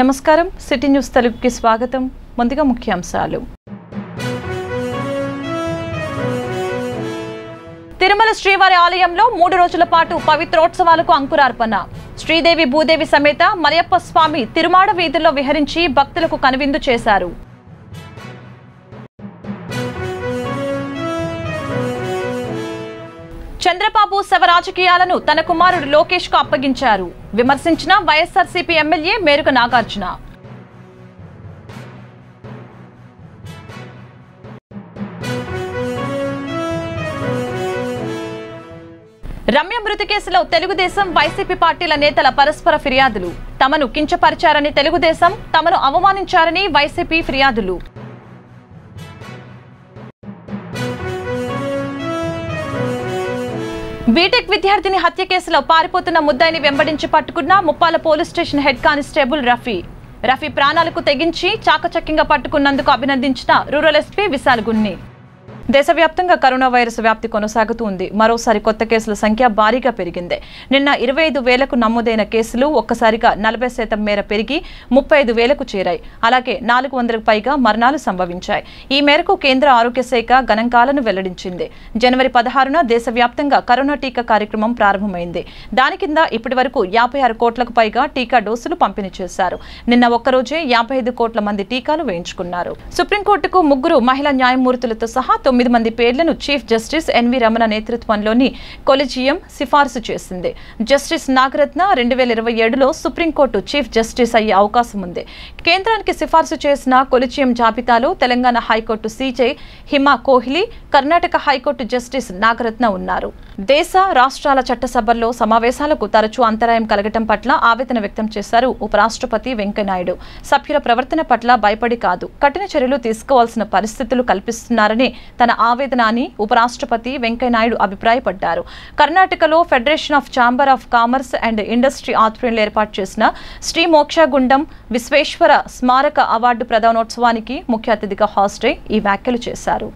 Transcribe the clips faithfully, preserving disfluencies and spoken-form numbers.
నమస్కారం city news తెలుగుకి స్వాగతం ముందుగా ముఖ్యాంశాలు తిరుమల శ్రీవారి ఆలయంలో మూడు రోజుల పాటు పవిత్రోత్సవాలకు అంకురార్పణ శ్రీదేవి భూదేవి సమేత మలయప్ప స్వామి తిరుమాడ వీధుల్లో విహరించి భక్తులకు కనువిందు చేశారు చంద్రబాబు సవ రాజకీయాలను తన కుమారుడు లోకేష్ కు అప్పగించారు విమర్శించిన వైఎస్ఆర్సీపీ ఎమ్మెల్యే మేరుక నాగార్జున రమ్య మృతి కేసులో తెలుగుదేశం వైసీపీ పార్టీల నేతల పరస్పర ఫిర్యాదులు తమను కించపరిచారని తెలుగుదేశం తమను అవమానించారని వైసీపీ ఫిర్యాదులు బీటెక్ విద్యార్థిని హత్య కేసులో పారిపోతున్న ముద్దాయిని వెంబడించి పట్టుకున్న Muppala police station head constable Rafi Rafi ప్రాణాలకు తెగించి చాకచక్యంగా పట్టుకున్నందుకు అభినందించిన రూరల్ ఎస్పీ విశాల్ గున్ని దేశవ్యాప్తంగా కరోనా వైరస్ వ్యాప్తి కొనసాగుతూ ఉంది మరోసారి కొత్త కేసుల సంఖ్య భారీగా పెరిగింది నిన్న ఇరవై ఐదు వేలకు నమోదైన కేసులు ఒక్కసారిగా నలభై శాతం మేర పెరిగి ముప్పై ఐదు వేలకు చేరాయి అలాగే నాలుగు వందలకు పైగా మరణాలు సంభవించాయి ఈ మేరకు కేంద్ర ఆరోగ్య శాఖ గణాంకాలను వెల్లడించింది జనవరి పదహారున దేశవ్యాప్తంగా కరోనా టీకా కార్యక్రమం ప్రారంభమైంది దాని కింద ఇప్పటి వరకు యాభై ఆరు కోట్లకు పైగా టీకా డోసులు పంపిణీ చేశారు నిన్న ఒక్కరోజే యాభై ఐదు కోట్ల మంది టీకాలు వేయించుకున్నారు సుప్రీంకోర్టుకు ముగ్గురు మహిళా న్యాయమూర్తులతో సహా తొమ్మిది మంది పేర్లను చీఫ్ జస్టిస్ ఎన్వి రమణ నేతృత్వంలోని కొలీజియం సిఫార్సు చేసింది జస్టిస్ నాగరత్న రెండు వేల ఇరవై ఏడులో సుప్రీంకోర్టు చీఫ్ జస్టిస్ అయ్యే అవకాశం ఉంది కేంద్రానికి సిఫార్సు చేసిన కొలీజియం జాబితాలో Telangana high court CJ Hima Kohli Karnataka high court justice Nagarathna ఉన్నారు దేశ రాష్ట్రాల చట్టసభల్లో సమావేశాలకు తరచూ అంతరాయం కలగటం పట్ల ఆవేదన వ్యక్తం చేశారు ఉపరాష్ట్రపతి వెంకయ్యనాయుడు సభ్యుల ప్రవర్తన పట్ల భయపడి కాదు కఠిన చర్యలు తీసుకోవాల్సిన పరిస్థితులు కల్పిస్తున్నారని తన ఆవేదనాన్ని ఉపరాష్ట్రపతి వెంకయ్యనాయుడు అభిప్రాయపడ్డారు కర్ణాటకలో federation of chamber of commerce and industry ఆధ్వర్యంలో ఏర్పాటు చేసిన శ్రీ మోక్షగుండం విశ్వేశ్వర స్మారక అవార్డు ప్రదానోత్సవానికి ముఖ్య అతిథిగా హాజరై ఈ వ్యాఖ్యలు చేశారు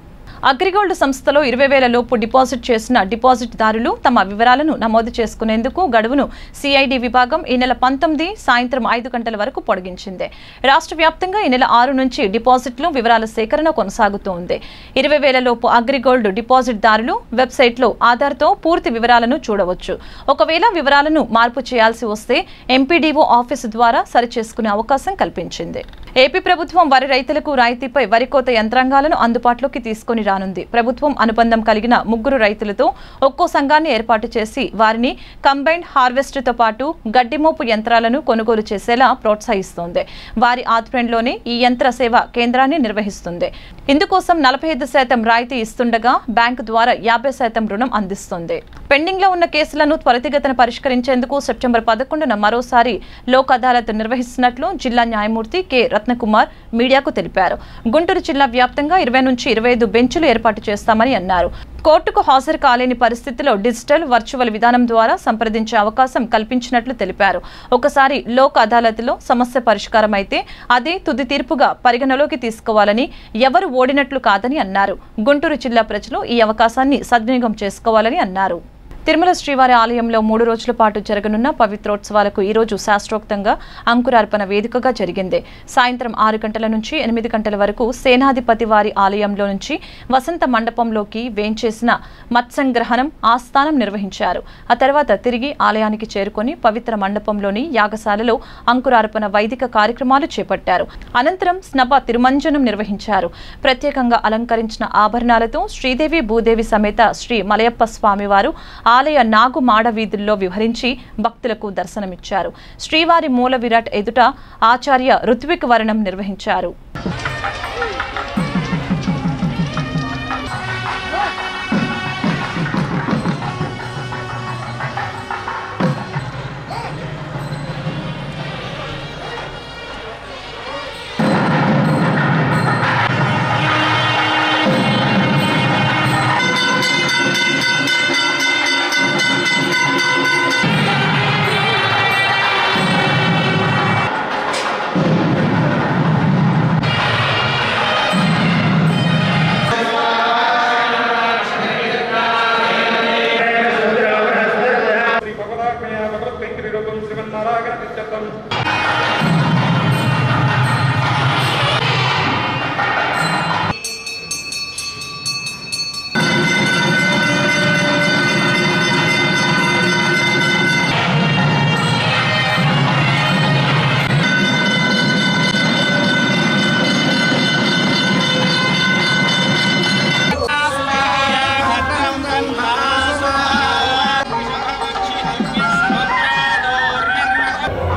అగ్రిగోల్డ్ సంస్థలో ఇరవై వేల లోపు డిపాజిట్ చేసిన డిపాజిట్ దారులు తమ వివరాలను నమోదు చేసుకునేందుకు గడువును సిఐడి విభాగం ఈ నెల పంతొమ్మిది సాయంత్రం ఐదు గంటల వరకు పొడిగించింది రాష్ట్ర వ్యాప్తంగా ఈ నెల ఆరు నుంచి డిపాజిట్లు వివరాల సేకరణ కొనసాగుతోంది ఇరవై వేల లోపు అగ్రిగోల్డ్ డిపాజిట్ దారులు వెబ్సైట్లో ఆధార్తో పూర్తి వివరాలను చూడవచ్చు ఒకవేళ వివరాలను మార్పు చేయాల్సి వస్తే ఎంపీడీఓ ఆఫీసు ద్వారా సరిచేసుకునే అవకాశం కల్పించింది ఏపీ ప్రభుత్వం వరి రైతులకు రాయితీపై వరి కోత యంత్రాంగాలను అందుబాటులోకి తీసుకుని రానుంది ప్రభుత్వం అనుబంధం కలిగిన ముగ్గురు రైతులతో ఒక్కో సంఘాన్ని ఏర్పాటు చేసి వారిని కంబైన్డ్ హార్వెస్టర్తో పాటు గడ్డిమోపు యంత్రాలను కొనుగోలు చేసేలా ప్రోత్సహిస్తోంది వారి ఆధ్వర్యంలోనే ఈ యంత్ర సేవ కేంద్రాన్ని నిర్వహిస్తుంది ఇందుకోసం నలభై ఐదు శాతం రాయితీ ఇస్తుండగా బ్యాంకు ద్వారా యాభై శాతం రుణం అందిస్తుంది పెండింగ్ లో ఉన్న కేసులను త్వరితగతిన పరిష్కరించేందుకు సెప్టెంబర్ పదకొండున మరోసారి లోక్ అదాలత్ నిర్వహిస్తున్నట్లు జిల్లా న్యాయమూర్తి కె రత్నకుమార్ మీడియాకు తెలిపారు గుంటూరు జిల్లా వ్యాప్తంగా ఇరవై నుంచి ఇరవై ఐదు బెంచులు ఏర్పాటు చేస్తామని అన్నారు కోర్టుకు హాజరు కాలేని పరిస్థితిలో డిజిటల్ వర్చువల్ విధానం ద్వారా సంప్రదించే అవకాశం కల్పించినట్లు తెలిపారు ఒకసారి లోక్ అదాలత్లో సమస్య పరిష్కారం అయితే అదే తుది తీర్పుగా పరిగణలోకి తీసుకోవాలని ఎవరు ఓడినట్లు కాదని అన్నారు గుంటూరు జిల్లా ప్రజలు ఈ అవకాశాన్ని సద్వినియోగం చేసుకోవాలని అన్నారు తిరుమల శ్రీవారి ఆలయంలో మూడు రోజుల పాటు జరగనున్న పవిత్రోత్సవాలకు ఈరోజు శాస్త్రోక్తంగా అంకురార్పణ వేదికగా జరిగింది సాయంత్రం ఆరు గంటల నుంచి ఎనిమిది గంటల వరకు సేనాధిపతి వారి ఆలయంలో నుంచి వసంత మండపంలోకి వేంచేసిన మత్సంగ్రహణం ఆస్థానం నిర్వహించారు ఆ తర్వాత తిరిగి ఆలయానికి చేరుకొని పవిత్ర మండపంలోని యాగశాలలో అంకురార్పణ వైదిక కార్యక్రమాలు చేపట్టారు అనంతరం స్నప తిరుమంజనం నిర్వహించారు ప్రత్యేకంగా అలంకరించిన ఆభరణాలతో శ్రీదేవి భూదేవి సమేత శ్రీ మలయప్ప స్వామివారు ఆలయ నాగు మాడ వీధుల్లో విహరించి భక్తులకు దర్శనమిచ్చారు శ్రీవారి మూల విరాట్ ఎదుట ఆచార్య ఋత్విక్ వర్ణం నిర్వహించారు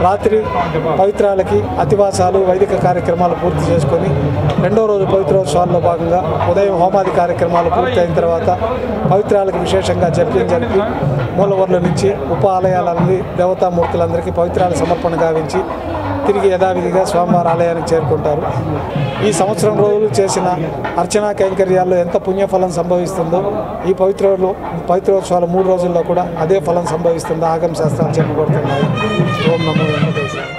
రాత్రి పవిత్రాలకి అతివాసాలు వైదిక కార్యక్రమాలు పూర్తి చేసుకొని రెండో రోజు పవిత్రోత్సవాల్లో భాగంగా ఉదయం హోమాది కార్యక్రమాలు పూర్తి అయిన తర్వాత పవిత్రాలకు విశేషంగా జపం జరిపి మూలవర్ల నుంచి ఉప ఆలయాలన్నీ దేవతామూర్తులందరికీ పవిత్రాల సమర్పణ గావించి తిరిగి యథావిధిగా స్వామివారి ఆలయానికి చేరుకుంటారు. ఈ సంవత్సరం రోజులు చేసిన అర్చనా కైంకర్యాల్లో ఎంత పుణ్యఫలం సంభవిస్తుందో ఈ పవిత్రలో పవిత్రోత్సవాల మూడు రోజుల్లో కూడా అదే ఫలం సంభవిస్తుందో ఆగమ శాస్త్రాలు చెప్పబడుతున్నాయి. ఓం నమో వెంకటేశాయ.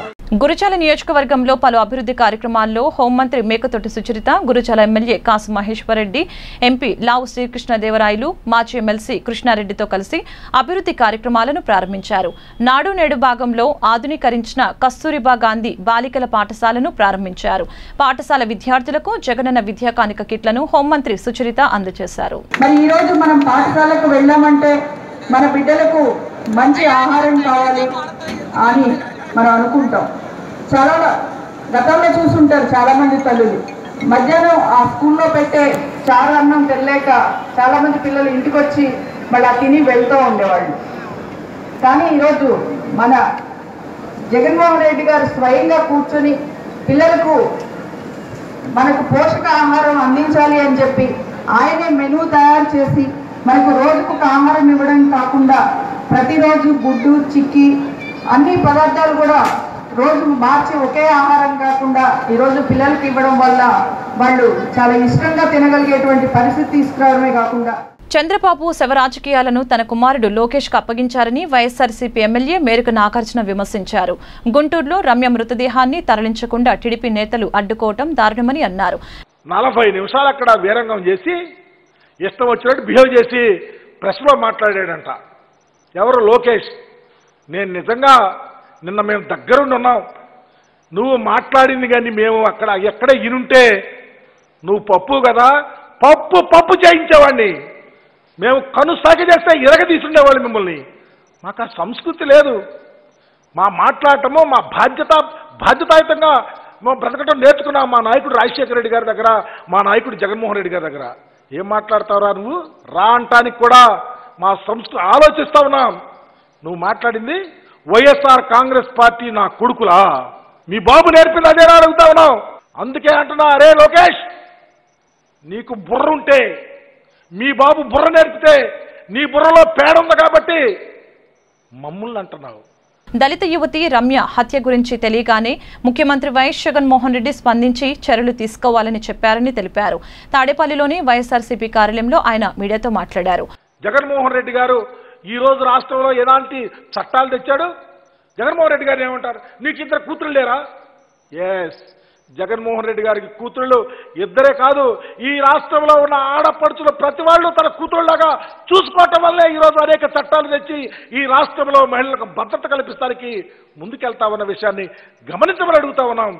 గురుచాల నియోజకవర్గంలో పలు అభివృద్ధి కార్యక్రమాల్లో హోంమంత్రి మేకతోటి సుచరిత, గురుచాల ఎమ్మెల్యే కాసు మహేశ్వరరెడ్డి, ఎంపీ లావు శ్రీకృష్ణదేవరాయలు, మాజీ ఎమ్మెల్సీ కృష్ణారెడ్డితో కలిసి అభివృద్ధి కార్యక్రమాలను ప్రారంభించారు. నాడు నేడు భాగంలో ఆధునీకరించిన కస్తూరిబా గాంధీ బాలికల పాఠశాలను ప్రారంభించారు. పాఠశాల విద్యార్థులకు జగనన్న విద్యా కానుక కిట్లను హోంమంత్రి సుచరిత అందజేశారు. మనం అనుకుంటాం, చాలా గతంలో చూసుంటారు చాలామంది తల్లులు మధ్యాహ్నం ఆ స్కూల్లో పెట్టే చాలా అన్నం తినలేక చాలామంది పిల్లలు ఇంటికి వచ్చి మళ్ళీ తిని వెళ్తూ ఉండేవాళ్ళు. కానీ ఈరోజు మన జగన్మోహన్ రెడ్డి గారు స్వయంగా కూర్చొని పిల్లలకు మనకు పోషకాహారం అందించాలి అని చెప్పి ఆయనే మెనూ తయారు చేసి మనకు రోజుకు ఒక ఆహారం ఇవ్వడం కాకుండా ప్రతిరోజు గుడ్డు చిక్కి అన్ని పదార్థాలు కూడా రోజు మార్చి ఒకే ఆహారం కాకుండా ఈరోజు పిల్లలకి ఇవ్వడం వల్ల వాళ్ళు చాలా ఇష్టంగా తినగలిగేటువంటి పరిస్థితి తీసుకురావడమే కాకుండా చంద్రబాబు శవ రాజకీయాలను తన కుమారుడు లోకేష్కు అప్పగించారని వైఎస్ఆర్సీపీ ఎమ్మెల్యే మేరకు నాగార్జున విమర్శించారు. గుంటూరులో రమ్య మృతదేహాన్ని తరలించకుండా టీడీపీ నేతలు అడ్డుకోవడం దారుణమని అన్నారు. నలభై నిమిషాలు అక్కడ వీరంగం చేసి ఇష్టం వచ్చినట్టు బిహేవ్ చేసి ప్రెస్లో మాట్లాడాడంట. ఎవరు? లోకేష్. నేను నిజంగా నిన్న మేము దగ్గరుండి ఉన్నాం. నువ్వు మాట్లాడింది కానీ మేము అక్కడ ఎక్కడ ఇనుంటే నువ్వు పప్పు కదా పప్పు పప్పు చేయించేవాడిని. మేము కనుసాగి చేస్తే ఇరగ తీసుండేవాళ్ళు మిమ్మల్ని. మాకు ఆ సంస్కృతి లేదు. మా మాట్లాడటము మా బాధ్యత బాధ్యతాయుతంగా మేము బ్రతకటం నేర్చుకున్నాం. మా నాయకుడు రాజశేఖర రెడ్డి గారి దగ్గర, మా నాయకుడు జగన్మోహన్ రెడ్డి గారి దగ్గర ఏం మాట్లాడతావురా నువ్వు రా అంటానికి కూడా మా సంస్కృతి ఆలోచిస్తా ఉన్నాం. నువ్వు మాట్లాడింది వైఎస్ఆర్ కాంగ్రెస్ పార్టీ నా కొడుకులా, మీ బాబు నేర్పింది అదేనా అడుగుతా ఉన్నావు. అందుకే అంటున్నా, అరే లోకేష్, నీకు బుర్ర ఉంటే మీ బాబు బుర్ర నేర్పితే నీ బుర్రలో పేడ ఉంది కాబట్టి మమ్మల్ని అంటున్నావు. దళిత యువతి రమ్య హత్య గురించి తెలియగానే ముఖ్యమంత్రి వైఎస్ జగన్మోహన్ రెడ్డి స్పందించి చర్యలు తీసుకోవాలని చెప్పారని తెలిపారు. తాడేపల్లిలోని వైఎస్ఆర్సీపీ కార్యాలయంలో ఆయన మీడియాతో మాట్లాడారు. జగన్మోహన్ రెడ్డి గారు ఈరోజు రాష్ట్రంలో ఎలాంటి చట్టాలు తెచ్చాడు? జగన్మోహన్ రెడ్డి గారు ఏమంటారు? నీకు ఇద్దరు కూతురు లేరా? ఎస్, జగన్మోహన్ రెడ్డి గారికి కూతుళ్ళు ఇద్దరే కాదు, ఈ రాష్ట్రంలో ఉన్న ఆడపడుచులు ప్రతి వాళ్ళు తన కూతుళ్ళలాగా చూసుకోవటం వల్లే ఈరోజు అనేక చట్టాలు తెచ్చి ఈ రాష్ట్రంలో మహిళలకు భద్రత కల్పిస్తానికి ముందుకెళ్తా ఉన్న విషయాన్ని గమనించమని అడుగుతా ఉన్నాం.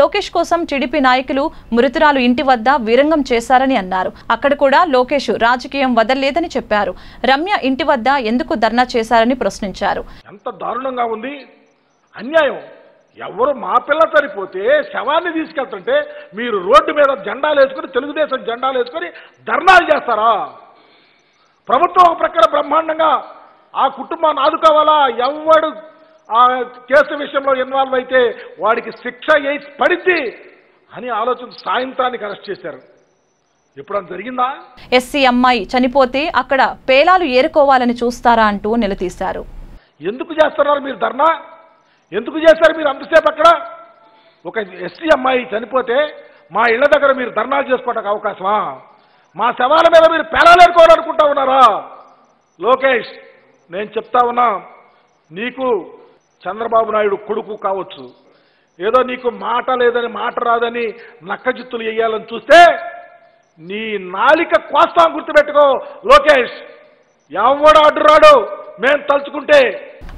లోకేష్ కోసం టీడీపీ నాయకులు మృతురాలు ఇంటి వద్ద వీరంగం చేశారని అన్నారు. అక్కడ కూడా లోకేష్ రాజకీయం వదలలేదని చెప్పారు. రమ్య ఇంటి వద్ద ఎందుకు ధర్నా చేశారని ప్రశ్నించారు. ఎంత దారుణంగా ఉంది, అన్యాయం. ఎవరు మా పిల్ల సరిపోతే శవాన్ని తీసుకెళ్తుంటే మీరు రోడ్డు మీద జెండాలు వేసుకుని, తెలుగుదేశం జెండాలు వేసుకుని ధర్నాలు చేస్తారా? ప్రభుత్వం ఒక ప్రకారం బ్రహ్మాండంగా ఆ కుటుంబాన్ని ఆదుకోవాలా. ఎవడు ఆ కేసు విషయంలో ఇన్వాల్వ్ అయితే వాడికి శిక్ష వేసి పడింది అని ఆలోచన సాయంత్రానికి అరెస్ట్ చేశారు. ఎప్పుడన్నా జరిగిందా? ఎస్సీ అమ్మాయి చనిపోతే అక్కడ పేలాలు ఏరుకోవాలని చూస్తారా అంటూ నిలదీశారు. ఎందుకు చేస్తున్నారు మీరు ధర్నా? ఎందుకు చేశారు మీరు అంతసేపు అక్కడ? ఒక ఎస్సీ అమ్మాయి చనిపోతే మా ఇళ్ల దగ్గర మీరు ధర్నాలు చేసుకోవడానికి అవకాశమా? మా శవాల మీద మీరు పేరాలేరుకోవాలనుకుంటా ఉన్నారా? లోకేష్, నేను చెప్తా ఉన్నా, నీకు చంద్రబాబు నాయుడు కొడుకు కావచ్చు, ఏదో నీకు మాట లేదని మాట రాదని నక్కజిత్తులు వేయాలని చూస్తే నీ నాలిక కోస్తాం. గుర్తుపెట్టుకో లోకేష్, ఎవడు అడ్డు రాడు మేము తలుచుకుంటే.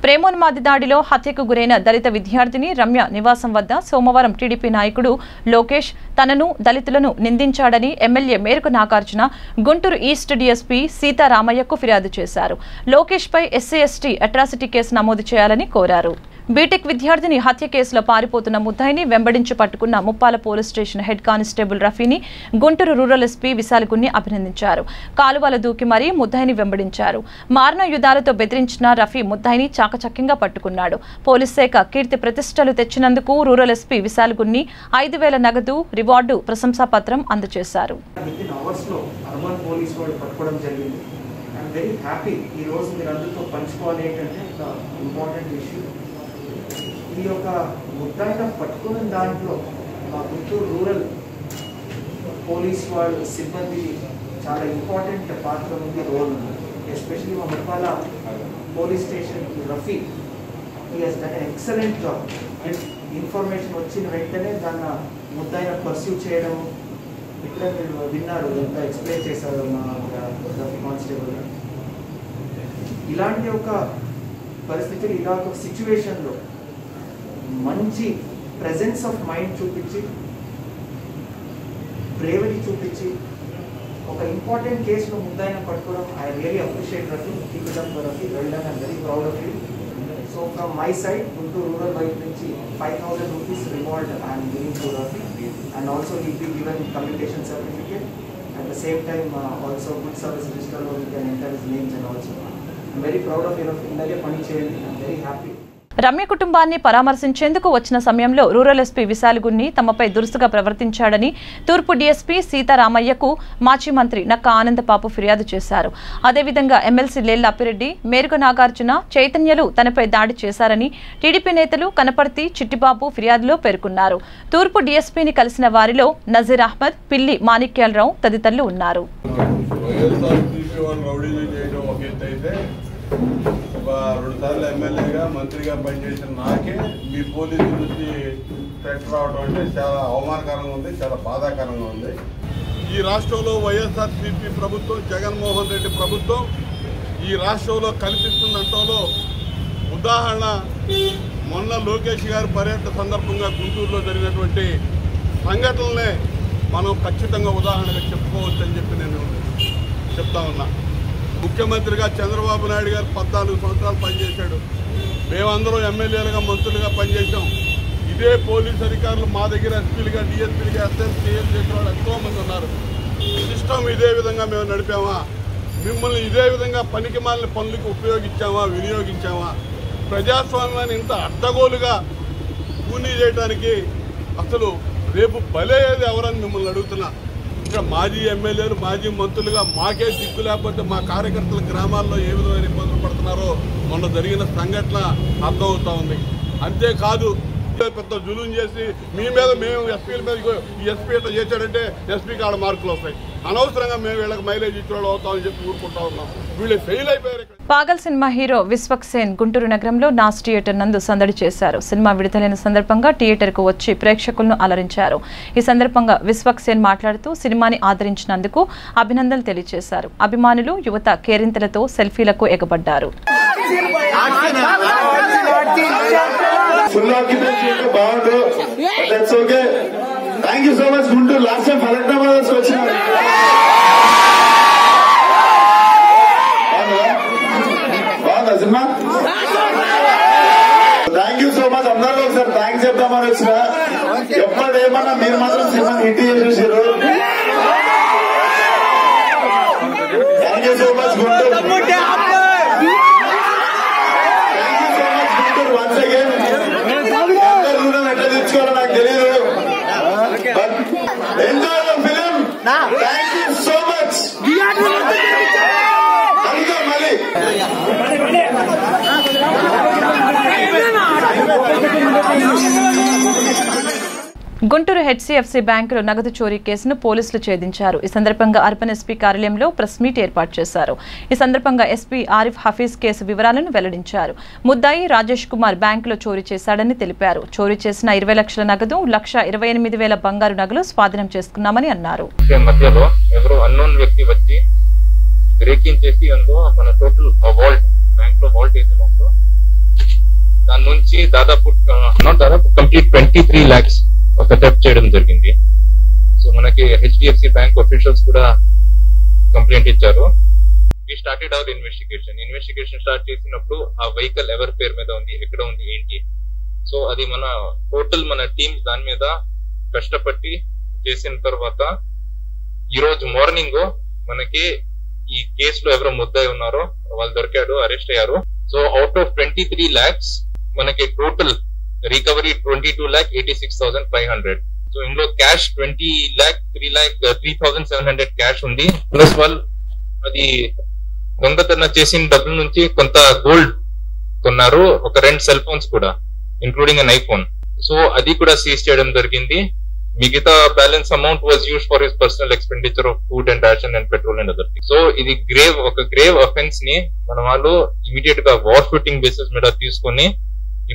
ప్రేమోన్మాది దాడిలో హత్యకు గురైన దళిత విద్యార్థిని రమ్య నివాసం వద్ద సోమవారం టీడీపీ నాయకుడు లోకేష్ తనను, దళితులను నిందించాడని ఎమ్మెల్యే మేరకు నాగార్జున గుంటూరు ఈస్ట్ డీఎస్పీ సీతారామయ్యకు ఫిర్యాదు చేశారు. లోకేష్పై ఎస్సీ ఎస్టీ అట్రాసిటీ కేసు నమోదు చేయాలని కోరారు. బీటెక్ విద్యార్థిని హత్య కేసులో పారిపోతున్న ముద్దాయిని వెంబడించి పట్టుకున్న Muppala police station head constable రఫీని గుంటూరు రూరల్ ఎస్పీ విశాల్గున్ని అభినందించారు. కాలువల దూకి మరీ ముద్దాయిని వెంబడించారు. మారణాయుధాలతో బెదిరించిన రఫీ ముద్దాయిని చాకచక్యంగా పట్టుకున్నాడు. పోలీస్ శాఖ కీర్తి ప్రతిష్టలు తెచ్చినందుకు రూరల్ ఎస్పీ విశాల్ గున్ని ఐదు వేల నగదు రివార్డు ప్రశంసా పత్రం అందజేశారు. చాలా ఇంపార్టెంట్ పాత్ర ఉంది, రోల్ ఉంది. ఎస్పెషలీ మా ముప్పాల పోలీస్ స్టేషన్కి Rafi he has done excellent job. And information వచ్చిన వెంటనే దాన్ని ముద్దాయిన పర్స్యూ చేయడం ఇట్లా మీరు విన్నారు, ఎంత ఎక్స్ప్లెయిన్ చేశారు మా రఫీ కానిస్టేబుల్. ఇలాంటి ఒక పరిస్థితులు ఇలాంటి ఒక సిచ్యువేషన్లో మంచి ప్రెజెన్స్ ఆఫ్ మైండ్ చూపించి బ్రేవరీ చూపించి ఒక ఇంపార్టెంట్ కేసులో ముద్దాయిన పట్టుకోవడం I really appreciate Rafi. Very proud of you. So from my side Guntur rural bike నుంచి five thousand rupees reward I'm giving to Rafi and also he will be given communication certificate at the same time also good service రిజిస్టర్లో you can enter his names and also I'm very proud of you Rafi. ఇందాకే పని చేయండి, I'm very happy. Ramya కుటుంబాన్ని పరామర్శించేందుకు వచ్చిన సమయంలో rural SP Vishal Gunni తమపై దురుసుగా ప్రవర్తించాడని తూర్పు డీఎస్పీ సీతారామయ్యకు మాజీ మంత్రి నక్కా ఆనందబాబు ఫిర్యాదు చేశారు. అదేవిధంగా ఎమ్మెల్సీ లేళ్ల అప్పిరెడ్డి, మేరుగ నాగార్జున, చైతన్యలు తనపై దాడి చేశారని టీడీపీ నేతలు కనపర్తి, చిట్టిబాబు ఫిర్యాదులో పేర్కొన్నారు. తూర్పు డీఎస్పీని కలిసిన వారిలో నజీర్ అహ్మద్, పిల్లి మాణిక్యాలరావు తదితరులు ఉన్నారు. రెండు సార్లు ఎమ్మెల్యేగా మంత్రిగా పనిచేసిన నాకే మీ పోలీసు నుంచి ట్రెక్ రావడం అంటే చాలా అవమానకరంగా ఉంది, చాలా బాధాకరంగా ఉంది. ఈ రాష్ట్రంలో వైఎస్ఆర్సీపీ ప్రభుత్వం, జగన్మోహన్ రెడ్డి ప్రభుత్వం ఈ రాష్ట్రంలో కనిపిస్తున్నంతలో ఉదాహరణ మొన్న లోకేష్ గారి పర్యటన సందర్భంగా గుంటూరులో జరిగినటువంటి సంఘటనలే మనం ఖచ్చితంగా ఉదాహరణగా చెప్పుకోవచ్చు అని చెప్పి నేను చెప్తా ఉన్నా. ముఖ్యమంత్రిగా చంద్రబాబు నాయుడు గారు పద్నాలుగు సంవత్సరాలు పనిచేశాడు. మేమందరం ఎమ్మెల్యేలుగా మంత్రులుగా పనిచేసాం. ఇదే పోలీసు అధికారులు మా దగ్గర ఎస్పీలుగా, డిఎస్పీలుగా, ఎస్ఎస్ సీఎం చేసిన వాళ్ళు ఎంతోమంది ఉన్నారు. సిస్టమ్ ఇదే విధంగా మేము నడిపామా? మిమ్మల్ని ఇదే విధంగా పనికి మాలిన పనులకు ఉపయోగించామా, వినియోగించామా? ప్రజాస్వామ్యాన్ని ఇంత అడ్డగోలుగా కూనీ చేయడానికి అసలు రేపు బలేది ఎవరని మిమ్మల్ని అడుగుతున్నా. ఇక్కడ మాజీ ఎమ్మెల్యేలు, మాజీ మంత్రులుగా మాకే దిక్కు లేకపోతే మా కార్యకర్తలు గ్రామాల్లో ఏ విధమైన ఇబ్బందులు పడుతున్నారో మొన్న జరిగిన సంఘటన అర్థమవుతా ఉంది. అంతేకాదు పెద్ద జులుం చేసి మీ మీద మేము ఎస్పీల మీద ఎస్పీ ఇట్లా చేశాడంటే ఎస్పీకి ఆడ మార్కులు వస్తాయి, అనవసరంగా మేము వీళ్ళకి మైలేజ్ ఇచ్చిన వాళ్ళు అవుతామని చెప్పి ఊరుకుంటా ఉన్నాం. వీళ్ళు ఫెయిల్ అయిపోయారు. పాగల్ సినిమా హీరో విశ్వక్ సేన్ గుంటూరు నగరంలో నాస్ థియేటర్ నందు సందడి చేశారు. సినిమా విడుదలైన సందర్భంగా థియేటర్కు వచ్చి ప్రేక్షకులను అలరించారు. ఈ సందర్భంగా విశ్వక్ సేన్ మాట్లాడుతూ సినిమాని ఆదరించినందుకు అభినందనలు తెలియజేశారు. అభిమానులు, యువత కేరింతలతో సెల్ఫీలకు ఎగబడ్డారు. Thank you so much. అందరూ ఒకసారి థ్యాంక్స్ చెప్తామని వచ్చిన ఎప్పుడేమన్నా మీరు మాత్రం సినిమాని హిట్ చేసేసారు. Thank you so much Guntur. Thank you so much Guntur once again. అందరు కూడా ఎట్లా తెచ్చుకోవాలో నాకు తెలియదు. Enjoy the film. Thank you so much. Guntur HCFC బ్యాంకులో నగదు చోరీ కేసును పోలీసులు ఛేదించారు. ఈ సందర్భంగా అర్బన్ ఎస్పీ కార్యాలయంలో ప్రెస్ మీట్ ఏర్పాటు చేశారు. ఈ సందర్భంగా ఎస్పీ ఆరిఫ్ హఫీజ్ కేసు వివరాలను వెల్లడించారు. ముద్దాయి రాజేష్ కుమార్ బ్యాంకులో చోరీ చేశాడని తెలిపారు. చోరీ చేసిన ఇరవై లక్షల నగదు, లక్ష ఇరవై ఎనిమిది వేల బంగారు నగలు స్వాధీనం చేసుకున్నామని అన్నారు. దాని నుంచి దాదాపు దాదాపు కంప్లీట్ ట్వంటీ త్రీ లాక్స్ ఒక అటెప్ట్ చేయడం జరిగింది. సో మనకి హెచ్డిఎఫ్సి బ్యాంక్ ఆఫీషియల్స్ కూడా కంప్లైంట్ ఇచ్చారు. We started our investigation. Investigation start చేసినప్పుడు ఆ వెహికల్ ఎవరి పేరు మీద ఉంది, ఎక్కడ ఉంది, ఏంటి, సో అది మన టోటల్ మన టీమ్ దాని మీద కష్టపడి చేసిన తర్వాత ఈ రోజు మార్నింగ్ మనకి ఈ కేసులో ఎవరో ముద్దాయి ఉన్నారో వాళ్ళు దొరికారు, అరెస్ట్ అయ్యారు. So out of twenty-three lakhs manaki total recovery twenty-two lakh eighty-six thousand five hundred. So in lo cash twenty lakh three lakh three thousand seven hundred cash undi plus one adi dongataranna chesin double nunchi konta gold konnaru oka rendu cell phones kuda including an iPhone. So adi kuda seize cheyadam jarigindi. Migita balance amount was used for his personal expenditure of food and ration and petrol and other things. So idi grave oka grave offense ni manavalu immediate ga forfeiting basis meda teeskoni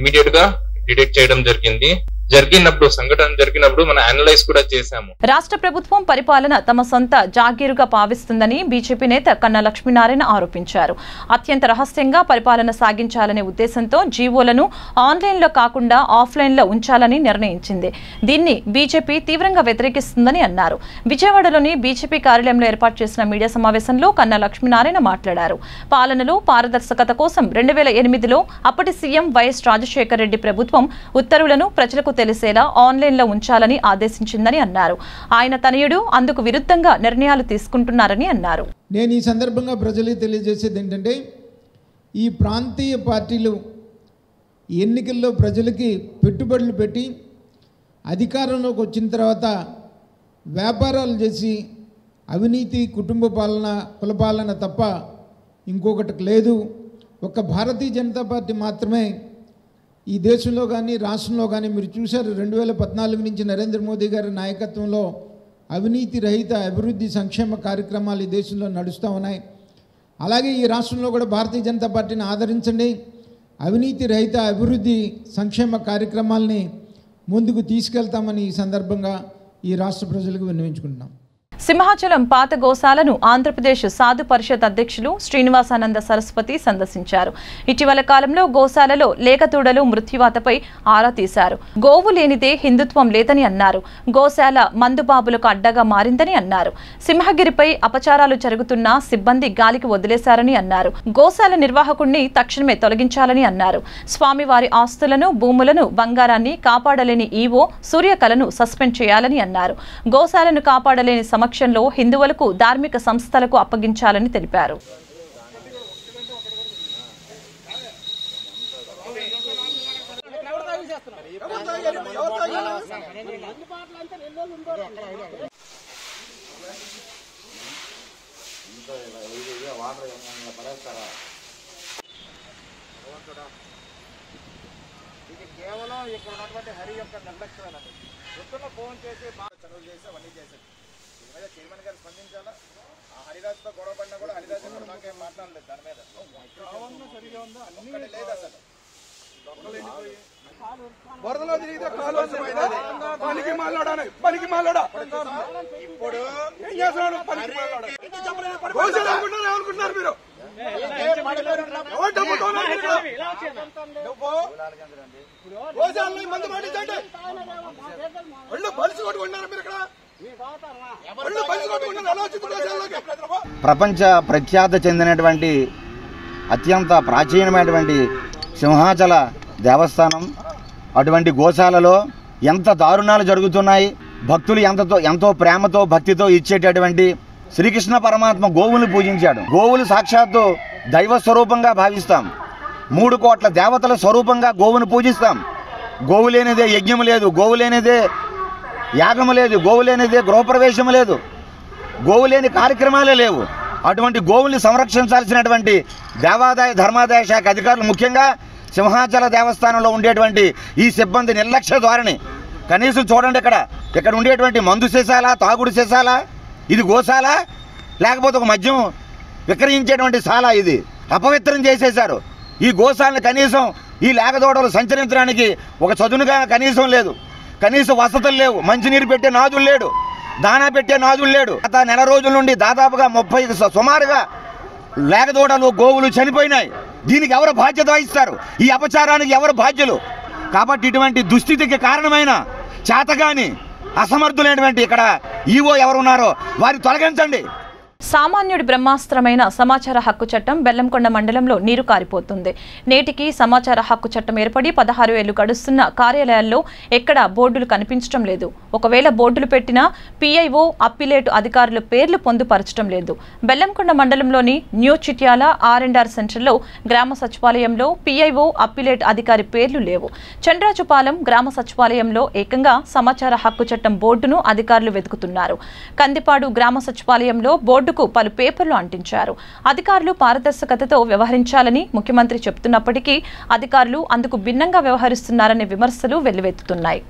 immediate ga detect cheyadam jarigindi. జరిగినప్పుడు సంఘటన జరిగినప్పుడు మనం analyse కూడా చేశాము. రాష్ట్ర ప్రభుత్వం పరిపాలన తమ సొంత జాగీరుగా భావిస్తుందని బీజేపీ నేత కన్న లక్ష్మీనారాయణ ఆరోపించారు. అత్యంత రహస్యంగా పరిపాలన సాగించాలనే ఉద్దేశంతో జీవోలను ఆన్లైన్ లో కాకుండా ఆఫ్లైన్ లో ఉంచాలని నిర్ణయించింది. దీన్ని బీజేపీ తీవ్రంగా వ్యతిరేకిస్తుందని అన్నారు. విజయవాడలోని బీజేపీ కార్యాలయంలో ఏర్పాటు చేసిన మీడియా సమావేశంలో కన్న లక్ష్మీనారాయణ మాట్లాడారు. పాలనలో పారదర్శకత కోసం రెండు వేల ఎనిమిది లో అప్పటి సీఎం వైఎస్ రాజశేఖర్ రెడ్డి ప్రభుత్వం ఉత్తర్వులను ప్రజలకు తెలిసేలా ఆన్లైన్ లో ఉంచాలని ఆదేశించిందని అన్నారు. ఆయన తనయుడు అందుకు విరుద్ధంగా నిర్ణయాలు తీసుకుంటున్నారని అన్నారు. నేను ఈ సందర్భంగా ప్రజలకు తెలియజేసేది ఏంటంటే ఈ ప్రాంతీయ పార్టీలు ఎన్నికల్లో ప్రజలకు పెట్టుబడులు పెట్టి అధికారంలోకి వచ్చిన తర్వాత వ్యాపారాలు చేసి అవినీతి కుటుంబ పాలన కులపాలన తప్ప ఇంకొకటి లేదు. ఒక భారతీయ జనతా పార్టీ మాత్రమే ఈ దేశంలో కానీ రాష్ట్రంలో కానీ మీరు చూశారు రెండు వేల పద్నాలుగు నుంచి నరేంద్ర మోదీ గారి నాయకత్వంలో అవినీతి రహిత అభివృద్ధి సంక్షేమ కార్యక్రమాలు ఈ దేశంలో నడుస్తూ ఉన్నాయి. అలాగే ఈ రాష్ట్రంలో కూడా భారతీయ జనతా పార్టీని ఆదరించండి, అవినీతి రహిత అభివృద్ధి సంక్షేమ కార్యక్రమాలని ముందుకు తీసుకెళ్తామని ఈ సందర్భంగా ఈ రాష్ట్ర ప్రజలకు విన్నవించుకుంటున్నాం. సింహాచలం పాత గోశాలను ఆంధ్రప్రదేశ్ సాధు పరిషత్ అధ్యక్షులు శ్రీనివాసానంద సరస్వతి సందర్శించారు. ఇటీవల కాలంలో గోశాలలో లేకతూడలు మృత్యువాతపై ఆరా తీశారు. గోవు లేనిదే హిందుత్వం లేదని అన్నారు. గోశాల మందుబాబులకు అడ్డగా మారిందని అన్నారు. సింహగిరిపై అపచారాలు జరుగుతున్న సిబ్బంది గాలికి వదిలేశారని అన్నారు. గోశాల నిర్వాహకుడిని తక్షణమే తొలగించాలని అన్నారు. స్వామివారి ఆస్తులను భూములను బంగారాన్ని కాపాడలేని ఈవో సూర్యకళను సస్పెండ్ చేయాలని అన్నారు. గోశాలను కాపాడలేని సమక్షంలో హిందువులకు ధార్మిక సంస్థలకు అప్పగించాలని తెలిపారు. కేవలం ఇక్కడ ఉన్నటువంటి హరి యొక్క నిర్లక్ష్యం ఫోన్ చేసి అవన్నీ చేశారు. మీద చైర్మన్ గారు స్పందించాలా? ఆ హరిరాజుతో గొడవ పడినా కూడా హరిరాజు కూడా నాకేం మాట్లాడలేదు. దాని మీద సరిగా ఉందా? అన్నీ లేదు అసలు. వరదలో తిరిగితే పనికి మాట్లాడా పనికి మాట్లాడా ఇప్పుడు ఏం చేస్తున్నాడు? అనుకుంటున్నారు మీరు మంది పండించండి. ఒళ్ళు బలిసి కొట్టుకుంటున్నారు మీరు ఇక్కడ. ప్రపంచ ప్రఖ్యాతి చెందినటువంటి అత్యంత ప్రాచీనమైనటువంటి సింహాచల దేవస్థానం, అటువంటి గోశాలలో ఎంత దారుణాలు జరుగుతున్నాయి. భక్తులు ఎంతతో ఎంతో ప్రేమతో భక్తితో ఇచ్చేటటువంటి శ్రీకృష్ణ పరమాత్మ గోవులు పూజించాడు. గోవులు సాక్షాత్తు దైవ స్వరూపంగా భావిస్తాం. మూడు కోట్ల దేవతల స్వరూపంగా గోవును పూజిస్తాం. గోవు లేనిదే యజ్ఞం లేదు, గోవు లేనిదే యాగము లేదు, గోవు లేనిదే గృహప్రవేశం లేదు, గోవు లేని కార్యక్రమాలే లేవు. అటువంటి గోవుల్ని సంరక్షించాల్సినటువంటి దేవాదాయ ధర్మాదాయ శాఖ అధికారులు, ముఖ్యంగా సింహాచల దేవస్థానంలో ఉండేటువంటి ఈ సిబ్బంది నిర్లక్ష్య ధోరణి కనీసం చూడండి. ఇక్కడ ఇక్కడ ఉండేటువంటి మందు సీసాలా, తాగుడు సీసాలా, ఇది గోశాల లేకపోతే ఒక మద్యం విక్రయించేటువంటి శాల, ఇది అపవిత్రం చేసేశారు. ఈ గోశాలను కనీసం ఈ లేకదోడలు సంచరించడానికి ఒక చదునుగా కనీసం లేదు, కనీస వసతులు లేవు, మంచినీరు పెట్టే నాదులు లేడు, దానా పెట్టే నాదులు లేడు. గత నెల రోజుల నుండి దాదాపుగా ముప్పై సుమారుగా లేకదూడలు గోవులు చనిపోయినాయి. దీనికి ఎవరు బాధ్యత వహిస్తారు? ఈ అపచారానికి ఎవరు బాధ్యులు? కాబట్టి ఇటువంటి దుస్థితికి కారణమైన చేతగాని అసమర్థులైనటువంటి ఇక్కడ ఈవో ఎవరున్నారో వారిని తొలగించండి. సామాన్యుడి బ్రహ్మాస్త్రమైన సమాచార హక్కు చట్టం బెల్లంకొండ మండలంలో నీరు కారిపోతుంది. నేటికి సమాచార హక్కు చట్టం ఏర్పడి పదహారు ఏళ్లు గడుస్తున్న కార్యాలయాల్లో ఎక్కడ బోర్డులు కనిపించడం లేదు. ఒకవేళ బోర్డులు పెట్టినా పిఐఓ అప్పిలేట్ అధికారుల పేర్లు పొందుపరచడం లేదు. బెల్లంకొండ మండలంలోని new Chityala R and R సెంటర్లో గ్రామ సచివాలయంలో పిఐఓ అప్పిలేట్ అధికారి పేర్లు లేవు. చంద్రాజుపాలెం గ్రామ సచివాలయంలో ఏకంగా సమాచార హక్కు చట్టం బోర్డును అధికారులు వెతుకుతున్నారు. కందిపాడు గ్రామ సచివాలయంలో బోర్డు పలు పేపర్లు అంటించారు. అధికారులు పారదర్శకతతో వ్యవహరించాలని ముఖ్యమంత్రి చెప్తున్నప్పటికీ అధికారులు అందుకు భిన్నంగా వ్యవహరిస్తున్నారనే విమర్శలు వెల్లువెత్తుతున్నాయి.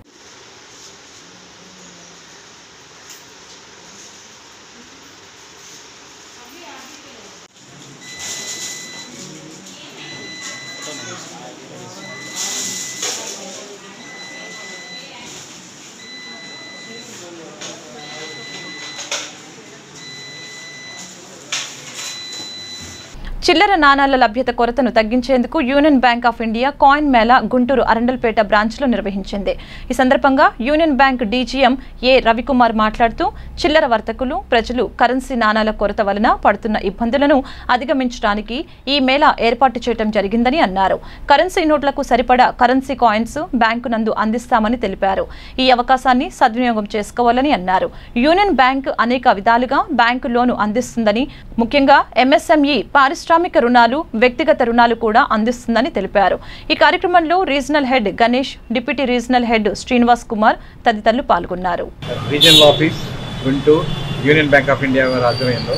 చిల్లర నాణాల లభ్యత కొరతను తగ్గించేందుకు union bank of India coin mela Guntur Arundelpet బ్రాంచ్లో నిర్వహించింది. ఈ సందర్భంగా union bank DGM A Ravikumar మాట్లాడుతూ చిల్లర వర్తకులు ప్రజలు కరెన్సీ నాణాల కొరత వలన పడుతున్న ఇబ్బందులను అధిగమించడానికి ఈ మేళా ఏర్పాటు చేయడం జరిగిందని అన్నారు. కరెన్సీ నోట్లకు సరిపడా కరెన్సీ కాయిన్స్ బ్యాంకు నందు అందిస్తామని తెలిపారు. ఈ అవకాశాన్ని సద్వినియోగం చేసుకోవాలని అన్నారు. యూనియన్ బ్యాంక్ అనేక విధాలుగా బ్యాంకు లోను అందిస్తుందని, ముఖ్యంగా ఎంఎస్ఎంఈ పారిశ్రామిక శ్రామిక రుణాలు, వ్యక్తిగత రుణాలు కూడా అందిస్తుందని తెలిపారు. ఈ కార్యక్రమంలో regional head Ganesh, deputy regional head Srinivas Kumar తదితరులు పాల్గొన్నారు. Regional office Guntur union bank of India ఆధ్వర్యంలో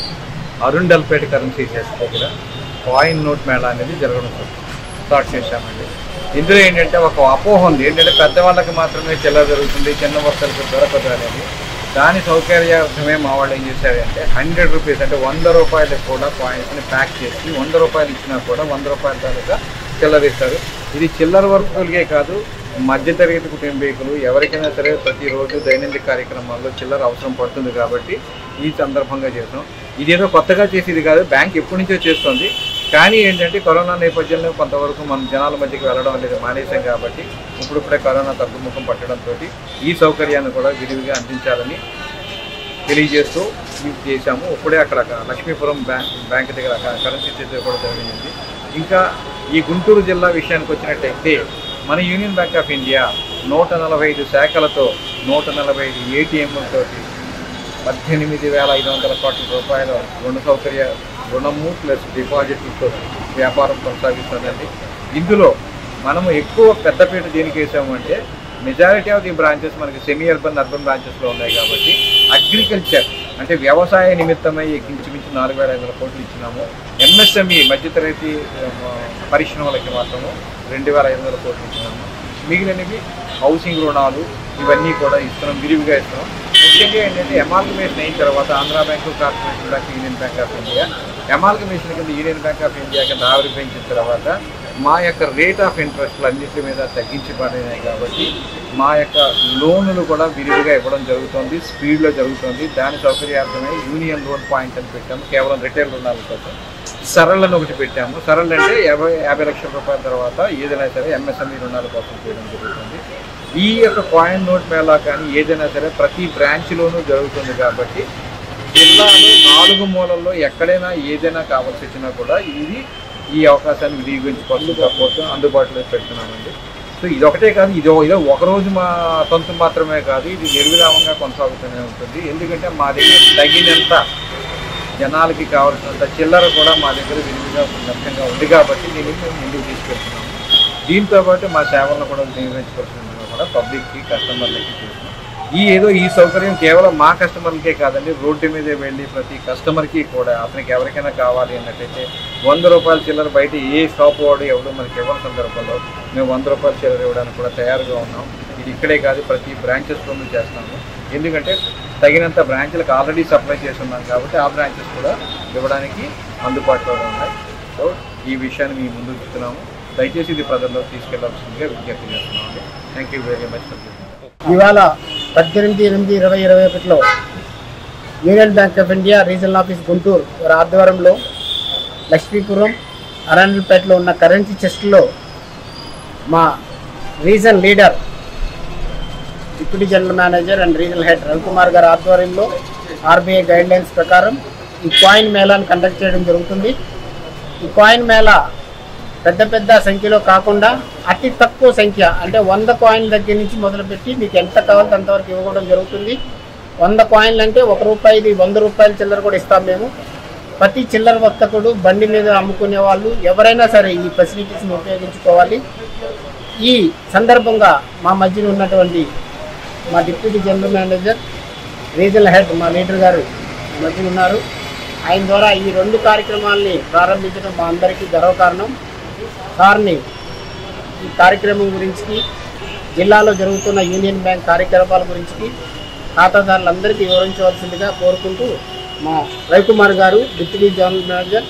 అరుండల్పేట కరెన్సీ డెస్క్ దగ్గర కాయిన్ నోట్ మేళా అనేది జరగడం స్టార్ట్ చేశామండి. ఇందులో ఏంటంటే ఒక అపోహ ఉంది, ఏంటంటే పెద్దవాళ్ళకి మాత్రమే చిల్లర జరుగుతుంది, చిన్న వస్తువులకు దొరకదు అనేది. దాని సౌకర్యార్థమే మా వాళ్ళు ఏం చేశారంటే హండ్రెడ్ రూపీస్ అంటే వంద రూపాయలకు కూడా కాయిన్స్ని ప్యాక్ చేసి వంద రూపాయలు ఇచ్చినా కూడా వంద రూపాయల దాకా చిల్లర ఇస్తారు. ఇది చిల్లర వర్కులకే కాదు, మధ్యతరగతి కుటుంబీకులు ఎవరికైనా సరే ప్రతిరోజు దైనందిక కార్యక్రమాల్లో చిల్లర అవసరం పడుతుంది కాబట్టి ఈ సందర్భంగా చేస్తాం. ఇదేదో కొత్తగా చేసేది కాదు, బ్యాంక్ ఎప్పటి నుంచో చేస్తుంది. కానీ ఏంటంటే కరోనా నేపథ్యంలో కొంతవరకు మనం జనాల మధ్యకి వెళ్ళడం అనేది మానేసాం కాబట్టి ఇప్పుడు ఇప్పుడే కరోనా తగ్గుముఖం పట్టడంతో ఈ సౌకర్యాన్ని కూడా విరివిగా అందించాలని తెలియజేస్తూ ఇది చేశాము. ఇప్పుడే అక్కడ లక్ష్మీపురం బ్యాంక్ బ్యాంక్ దగ్గర కరెన్సీ చేసేది కూడా జరిగింది. ఇంకా ఈ గుంటూరు జిల్లా విషయానికి వచ్చినట్టయితే మన యూనియన్ బ్యాంక్ ఆఫ్ ఇండియా నూట నలభై ఐదు శాఖలతో నూట నలభై ఐదు ఏటీఎంలతో పద్దెనిమిది వేల ఐదు వందల కోట్ల రూపాయల రుణ సౌకర్య రుణము ప్లస్ డిపాజిట్లతో వ్యాపారం కొనసాగిస్తుందండి. ఇందులో మనము ఎక్కువ పెద్దపీట దేనికి వేసామంటే మెజారిటీ ఆఫ్ ది బ్రాంచెస్ మనకి సెమీ అర్బన్ అర్బన్ బ్రాంచెస్లో ఉన్నాయి కాబట్టి అగ్రికల్చర్ అంటే వ్యవసాయ నిమిత్తమై ఇంచుమించు నాలుగు వేల ఐదు వందల కోట్లు ఇచ్చినాము. ఎంఎస్ఎంఈ మధ్యతరగతి పరిశ్రమలకి మాత్రము రెండు వేల ఐదు వందల కోట్లు ఇచ్చినాము. మిగిలినవి హౌసింగ్ రుణాలు ఇవన్నీ కూడా ఇస్తున్నాం, విరివిగా ఇస్తున్నాం. ముఖ్యంగా ఏంటంటే అమాల్గమేషన్ అయిన తర్వాత Andhra bank corporation bank union bank of India amalgamation కింద యూనియన్ బ్యాంక్ ఆఫ్ ఇండియా కింద ఆవిర్భవించిన తర్వాత మా యొక్క రేట్ ఆఫ్ ఇంట్రెస్ట్లు అన్నింటి మీద తగ్గించబడినాయి కాబట్టి మా యొక్క లోన్లు కూడా విరివిగా ఇవ్వడం జరుగుతుంది, స్పీడ్లో జరుగుతుంది. దాని సౌకర్యార్థమే యూనియన్ లోన్ పాయింట్ అని పెట్టాము. కేవలం రిటైల్ రుణాల కోసం సరళను ఒకటి పెట్టాము. సరళ అంటే యాభై యాభై లక్షల రూపాయల తర్వాత ఏదైనా సరే ఎంఎస్ఎంఈ రుణాల కోసం చేయడం జరుగుతుంది. ఈ యొక్క కాయిన్ నోట్ మేళా కానీ ఏదైనా సరే ప్రతి బ్రాంచ్లోనూ జరుగుతుంది కాబట్టి జిల్లాలో నాలుగు మూలల్లో ఎక్కడైనా ఏదైనా కావాల్సి వచ్చినా కూడా ఇది ఈ అవకాశాన్ని వినియోగించుకోవాలి కాకపోతే అందుబాటులో పెడుతున్నామండి. సో ఇదొకటే కాదు, ఇదో ఇదో ఒకరోజు మా తంతు మాత్రమే కాదు, ఇది నిర్విరామంగా కొనసాగుతూనే ఉంటుంది. ఎందుకంటే మా దగ్గర తగినంత జనాలకి కావాల్సినంత చిల్లర కూడా మా దగ్గర విరివిగా లభ్యంగా ఉంది కాబట్టి దీన్ని మేము ముందుకు తీసుకెళ్తున్నాము. దీంతోపాటు మా సేవలను కూడా వినియోగించుకోవాల్సింది కూడా పబ్లిక్కి కస్టమర్లకి చేస్తున్నాం. ఈ ఏదో ఈ సౌకర్యం కేవలం మా కస్టమర్లకే కాదండి, రోడ్డు మీద వెళ్ళి ప్రతి కస్టమర్కి కూడా అతనికి ఎవరికైనా కావాలి అన్నట్టయితే వంద రూపాయల చిల్లర బయట ఏ షాప్ వాడు ఎవడో మనకి ఇవ్వని సందర్భంలో మేము వంద రూపాయల చిల్లర ఇవ్వడానికి కూడా తయారుగా ఉన్నాం. ఇది ఇక్కడే కాదు, ప్రతి బ్రాంచెస్లోనూ చేస్తాము. ఎందుకంటే తగినంత బ్రాంచ్లకు ఆల్రెడీ సప్లై చేస్తున్నాం కాబట్టి ఆ బ్రాంచెస్ కూడా ఇవ్వడానికి అందుబాటులో ఉన్నాయి. సో ఈ విషయాన్ని మేము ముందుకు చూస్తున్నాము. దయచేసి ఇది ప్రజల్లో తీసుకెళ్లాల్సిందిగా విజ్ఞప్తి చేస్తున్నాం. Thank you very much. ఇవాళ పద్దెనిమిది ఎనిమిది ఇరవై ఇరవై ఒకటిలో union bank of India regional office Guntur వారి ఆధ్వర్యంలో లక్ష్మీపురం అరండల్పేటలో ఉన్న కరెన్సీ చెస్ట్లో మా region leader, deputy general manager and regional head Ravikumar గారి ఆధ్వర్యంలో ఆర్బీఐ గైడ్లైన్స్ ప్రకారం ఈ కాయిన్ మేళాను కండక్ట్ చేయడం జరుగుతుంది। ఈ కాయిన్ మేళా పెద్ద పెద్ద సంఖ్యలో కాకుండా అతి తక్కువ సంఖ్య అంటే వంద కాయిన్ దగ్గర నుంచి మొదలుపెట్టి మీకు ఎంత కావాలంటే అంతవరకు ఇవ్వడం జరుగుతుంది। వంద కాయిన్లు అంటే ఒక రూపాయిది వంద రూపాయల చిల్లర కూడా ఇస్తాం మేము। ప్రతి చిల్లర వర్తకుడు బండి మీద అమ్ముకునే వాళ్ళు ఎవరైనా సరే ఈ ఫెసిలిటీస్ని ఉపయోగించుకోవాలి। ఈ సందర్భంగా మా మధ్యన ఉన్నటువంటి మా deputy general manager regional head మా లీడర్ గారు మధ్యన ఉన్నారు। ఆయన ద్వారా ఈ రెండు కార్యక్రమాలని ప్రారంభించడం మా అందరికీ గర్వకారణం। సార్ని ఈ కార్యక్రమం గురించి జిల్లాలో జరుగుతున్న యూనియన్ బ్యాంక్ కార్యకలాపాల గురించి ఖాతాదారులందరికీ వివరించవలసిందిగా కోరుకుంటూ మా రవికుమార్ గారు డిప్యూటీ జనరల్ మేనేజర్।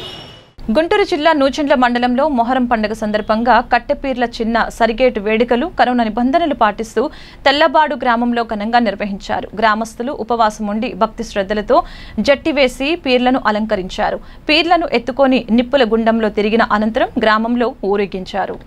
గుంటూరు జిల్లా నూజిండ్ల మండలంలో మొహరం పండుగ సందర్భంగా కట్టెపీర్ల చిన్న సరిగేటు వేడుకలు కరోనా నిబంధనలు పాటిస్తూ తెల్లబాడు గ్రామంలో ఘనంగా నిర్వహించారు। గ్రామస్తులు ఉపవాసం ఉండి భక్తి శ్రద్ధలతో జట్టి వేసి పీర్లను అలంకరించారు। పీర్లను ఎత్తుకొని నిప్పుల గుండంలో తిరిగిన అనంతరం గ్రామంలో ఊరేగించారు।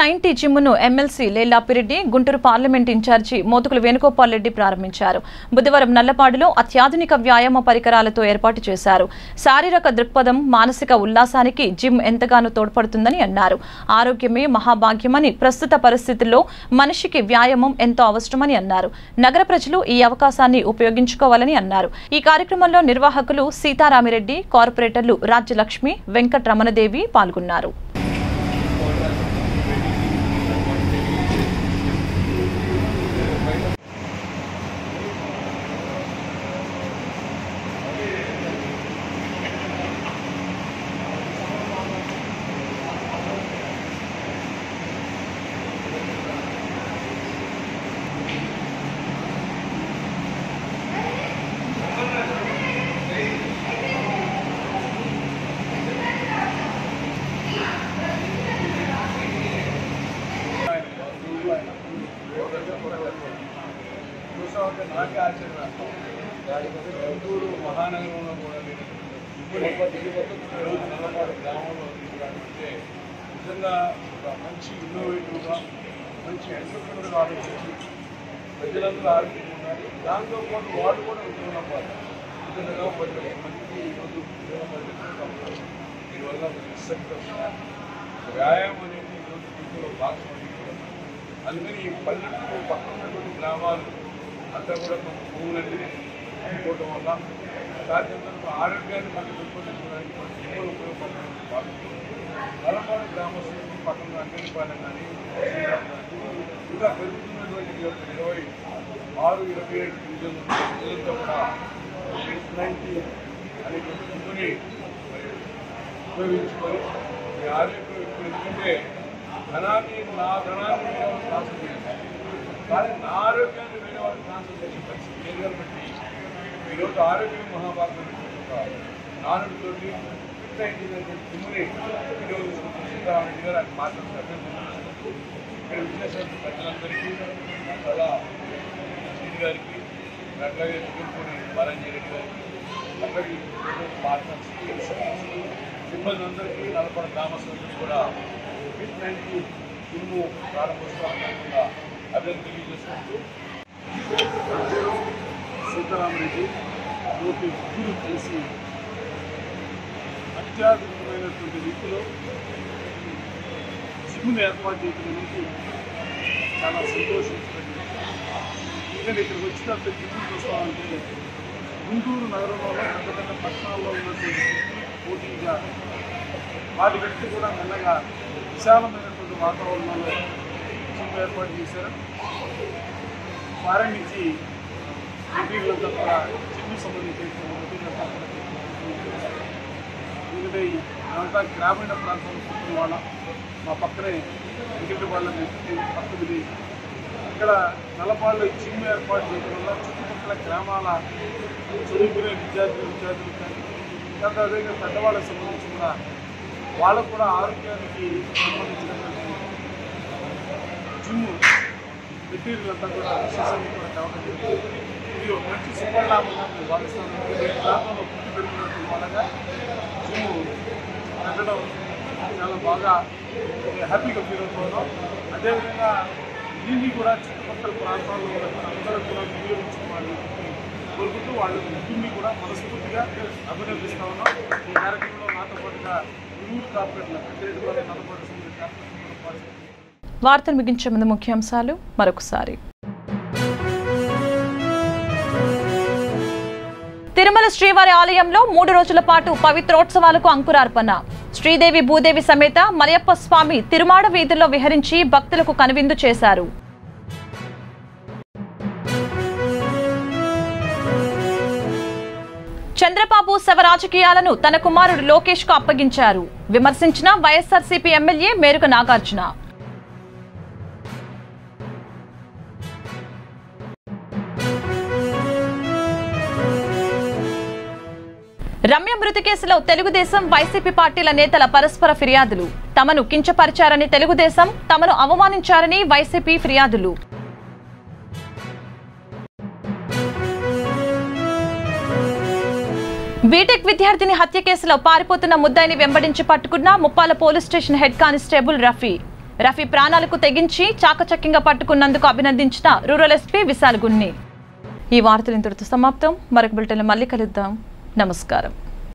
నైంటీ జిమ్ను MLC Lelapireddy Guntur parliament incharge Mothukula Venugopal Reddy ప్రారంభించారు। బుధవారం నల్లపాడులో అత్యాధునిక వ్యాయామ పరికరాలతో ఏర్పాటు చేశారు। శారీరక దృక్పథం మానసిక ఉల్లాసానికి జిమ్ ఎంతగానో తోడ్పడుతుందని అన్నారు। ఆరోగ్యమే మహాభాగ్యమని ప్రస్తుత పరిస్థితుల్లో మనిషికి వ్యాయామం ఎంతో అవసరమని అన్నారు। నగర ప్రజలు ఈ అవకాశాన్ని ఉపయోగించుకోవాలని అన్నారు। ఈ కార్యక్రమంలో నిర్వాహకులు సీతారామిరెడ్డి, కార్పొరేటర్లు రాజ్యలక్ష్మి, వెంకట రమణదేవి పాల్గొన్నారు। గుంటూరు మహానగరంలో కూడా ఇప్పుడు దిగుబడి నల్లపాడు గ్రామంలో తీసుకురాకుంటే నిజంగా ఒక మంచి ఇన్నోవేటివ్గా మంచి ఎంటర్ప్రెన్యూర్ ఆలోచించి ప్రజలందరూ ఆరోగ్యంగా ఉండాలి। దాంతో పాటు వాళ్ళు కూడా ఉద్యోగం అవ్వాలి। ఉద్యోగంగా పట్టే మంచి ఈరోజు ఉద్యోగం పడుతుంది। దీనివల్ల రిసెక్ట్ వ్యాయామం అనేది ఈరోజు దీంట్లో బాగా పడుతుంది। అందుకని ఈ పల్లెటూరు పక్కనటువంటి గ్రామాలు అంతా కూడా కొంచెం భూములండి పోవటం వల్ల సాధ్యమైనంత ఆరోగ్యాన్ని మనం పెంపొందించడానికి ఎక్కువ ఉపయోగపడుతుంది। నల్లపాడు గ్రామస్తులకు పక్కన అంగన్వాడీ కానీ ఇంకా పెరుగుతున్నటువంటి ఇరవై ఆరు ఇరవై ఏడు డివిజన్లు ప్రజలతో కూడా నైన్టీ అనేటువంటి జిమ్ముని ఉపయోగించుకొని ఈ ఆరోగ్యం ఇప్పుడు ఎందుకంటే ధనాన్ని నా ధనాన్ని వేరే వాళ్ళు నాశనం చేయాలి కానీ నా ఆరోగ్యాన్ని వేరే వాళ్ళు నాశనం చేసే పరిస్థితి లేదు। కాబట్టి ఈరోజు ఆరోగ్యం మహాభారతం నానుడితోటి ఫిట్ అయినటువంటి జిమ్ముని ఈరోజు సీతారామరెడ్డి గారు ఆయన మాట్లాడుతున్నారు। ఇక్కడ విజయసాధ్య ప్రజలందరికీ చాలా రెడ్డి గారికి అట్లాగే దిగుకొని బాలాజీ రెడ్డి గారికి అట్లాగే పార్ట్నర్స్ సిబ్బంది అందరికీ నల్లపాడు గ్రామస్తులకి కూడా ఫిట్ నైన్టీ జిమ్ము ప్రారంభోత్సవాలు కూడా అభివృద్ధి తెలియజేసుకుంటూ सीताराम रेड्डी जो कि गुरु कैसी अत्याधुनिक रीति जिम एर्पट्टी చాలా సంతోషిస్తున్నాను। ఎందుకంటే ఇక్కడికి వచ్చిన జిమ్లు చూస్తామంటే గుంటూరు నగరంలో పెద్ద పెద్ద పట్టణాల్లో ఉన్నటువంటి పోటీగా వాటి వ్యక్తి కూడా మెల్లగా విశాలమైనటువంటి వాతావరణంలో జిమ్ ఏర్పాటు చేశారు। వారం నుంచి పోటీల్లో కూడా జిమ్ సంబంధించిన ఎందుకంటే అంతా గ్రామీణ ప్రాంతంలో పుట్టిన వాళ్ళ మా పక్కనే క్రికెట్ వాళ్ళని పక్కది ఇక్కడ నలపాళ్ళు జిమ్ ఏర్పాటు చేయడం వల్ల చుట్టుపక్కల గ్రామాల చదువుకునే విద్యార్థులు విద్యార్థులు కానీ తర్వాత అదేవిధంగా పెద్దవాళ్ళకి సంబంధించి కూడా వాళ్ళకు కూడా ఆరోగ్యానికి సంబంధించినటువంటి జిమ్ మెటీరియల్ అంతా కూడా ఇది ఒక మంచి సుపరిణామం భావిస్తాను। ప్రాంతంలో పుట్టి పెరుగుతున్న వాళ్ళగా జిమ్ పెట్టడం చాలా బాగా హ్యాపీగా ఫీల్ అవుతున్నాం। అదేవిధంగా దీన్ని కూడా చుట్టుపక్కల ప్రాంతాల్లో అందరూ కూడా వినియోగించుకోవాలి కోరుకుంటూ వాళ్ళ వృత్తిని కూడా మనస్ఫూర్తిగా అభినందిస్తూ ఉన్నాం। ఈ కార్యక్రమంలో నాతో పాటుగా గుంటూరు కార్పొరేషన్ అధ్యక్షుడు నలపాటి సుందర్ కార్పొరేషన్ వార్తలు ముగించే ముందు ముఖ్యాంశాలు మరొకసారి। తిరుమల శ్రీవారి ఆలయంలో మూడు రోజుల పాటు పవిత్రోత్సవాలకు అంకురార్పణ। శ్రీదేవి భూదేవి సమేత మరియప్ప స్వామి తిరుమాడ వీధుల్లో విహరించి భక్తులకు కనువిందు చేశారు। చంద్రబాబు శవ రాజకీయాలను తన కుమారుడు లోకేష్ కు అప్పగించారు। విమర్శించిన వైఎస్ఆర్సీపీ ఎమ్మెల్యే మేరుక నాగార్జున। రమ్య మృతి కేసులో తెలుగుదేశం వైసీపీ పార్టీల నేతల పరస్పర ఫిర్యాదులు। తమను కించపరిచారని తెలుగుదేశం, తమను అవమానించారని వైసీపీ ఫిర్యాదులు। బీటెక్ విద్యార్థిని హత్య కేసులో పారిపోతున్న ముద్దాయిని వెంబడించి పట్టుకున్న Muppala police station head constable Rafi Rafi ప్రాణాలకు తెగించి చాకచక్యంగా పట్టుకున్నందుకు అభినందించిన రూరల్ ఎస్పీ విశాల్ గున్ని। ఈ వార్తలు ఇంతటితో సమాప్తం। మరొక బులెటిన్లో మళ్ళీ కలుద్దాం। నమస్కారం।